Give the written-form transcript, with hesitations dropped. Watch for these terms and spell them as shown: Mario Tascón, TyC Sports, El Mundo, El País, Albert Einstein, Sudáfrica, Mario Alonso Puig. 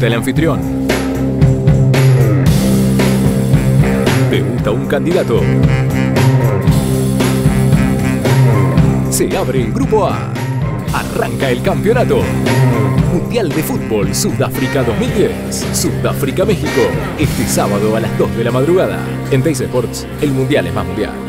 nuevamente el anfitrión. Debuta un candidato. Se abre el Grupo A. Arranca el campeonato. Mundial de Fútbol Sudáfrica 2010. Sudáfrica-México. Este sábado a las 2 de la madrugada. En TyC Sports, el mundial es más mundial.